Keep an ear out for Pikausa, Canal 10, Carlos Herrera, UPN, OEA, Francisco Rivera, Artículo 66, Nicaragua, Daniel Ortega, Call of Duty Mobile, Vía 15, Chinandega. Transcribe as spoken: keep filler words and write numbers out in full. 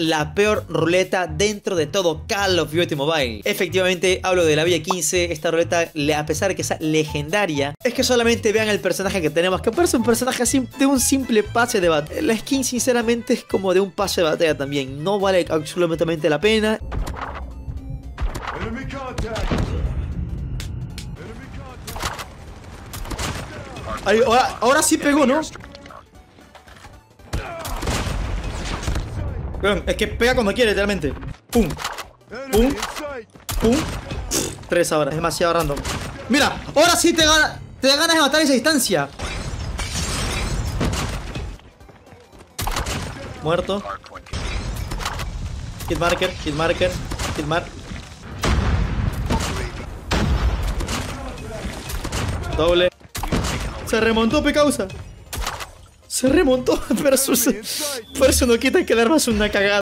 la peor ruleta dentro de todo Call of Duty Mobile. Efectivamente, hablo de la Vía quince. Esta ruleta, a pesar de que sea legendaria, es que solamente vean el personaje que tenemos, que parece un personaje de un simple pase de batalla. La skin sinceramente es como de un pase de batalla también. No vale absolutamente la pena. Ay, ahora, ahora sí pegó, ¿no? Es que pega cuando quiere, literalmente. Pum, pum, pum. Tres ahora, es demasiado random. Mira, ahora sí te gana, te ganas de matar esa distancia. Muerto. Hit marker, hit marker, hit marker. Doble. Se remontó, Pikausa. Se remontó, pero eso, pero eso no quita que el arma es una cagada.